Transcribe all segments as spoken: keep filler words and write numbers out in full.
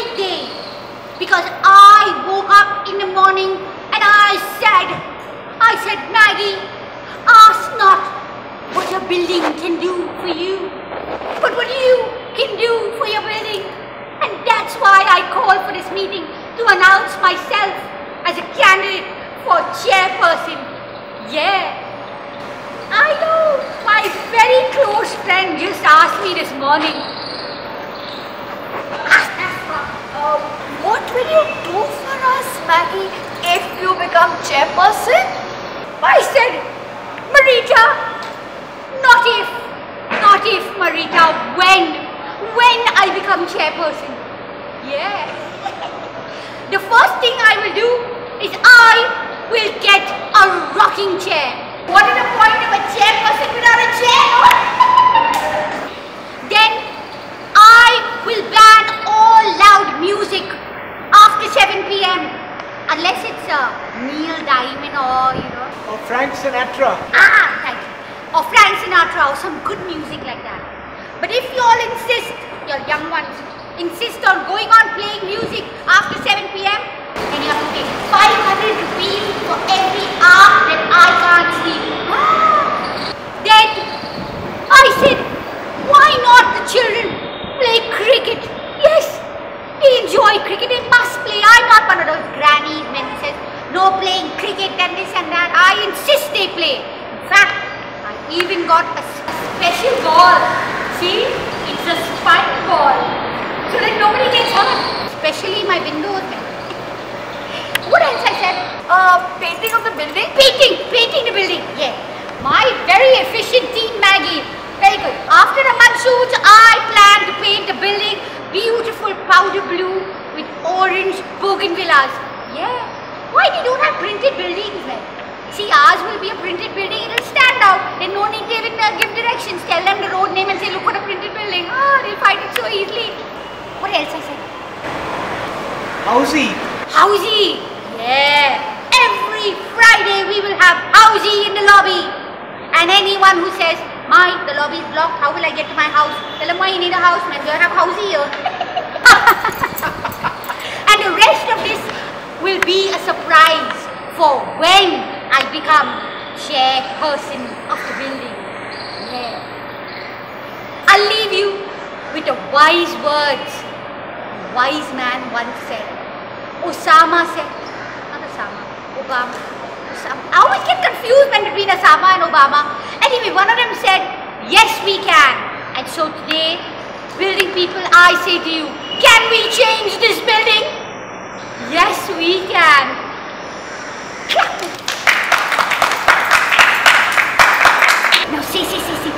every day, because I woke up in the morning and I said, I said, Maggie, ask not what your building can do for you, but what you can do for your building. And that's why I called for this meeting, to announce myself as a candidate for chairperson. Yeah. I know, my very close friend just asked me this morning, Uh, what will you do for us, Maggie, if you become chairperson? I said, Marita, not if, not if, Marita, when, when I become chairperson. Yeah. The first thing I will do is I will get a rocking chair. What is the point of a chairperson without a chair? Then I will ban all loud music after seven p m unless it's a uh, Neil Diamond or, you know, or Frank Sinatra. Ah, thank you. Or Frank Sinatra, or some good music like that. But if you all insist, your young ones insist on going on playing music after seven p m, then you have to pay five hundred rupees for every hour that I can't sleep. Ah. Then I said, why not the children play cricket? Yes, they enjoy cricket, they must play. I'm not one of those grannies men who says, no playing cricket and this and that. I insist they play. In fact, I even got a special ball. See, it's a spike ball, so that nobody gets hurt. Especially my windows. What else I said? Uh, painting of the building? Painting, painting the building, yeah. My very efficient team, Maggie. Very good. After the monsoons, I plan to paint the building beautiful powder blue with orange bougainvillas. Yeah. Why they don't have printed buildings then? See, ours will be a printed building. It'll stand out. Then no need to even uh, give directions. Tell them the road name and say, look at a printed building. Ah, oh, they'll find it so easily. What else I said? Housey. Housey. Yeah. Every Friday we will have housey in the lobby. And anyone who says, my, the lobby is blocked, how will I get to my house? Tell them, why you need a house, man, you have house here. And the rest of this will be a surprise for when I become chairperson of the building. Yeah. I'll leave you with the wise words. A wise man once said, Osama said, not Osama, Obama. Osama. I always get confused when between Osama and Obama. Anyway, one of them said, yes, we can. And so today, building people, I say to you, can we change this building? Yes, we can. Clap. Now, see, see, see, see.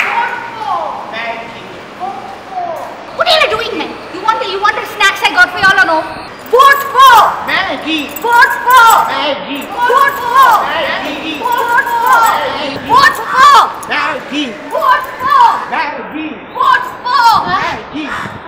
Vote for. Thank you. Vote for. What are you doing, man? You want the, you want the snacks I got for y'all or no? Vote for. Maggie. Vote for. Maggie. Vote for. Maggie. Vote for. Vote for. Maggie. Vote for. Maggie. Vote for. Maggie.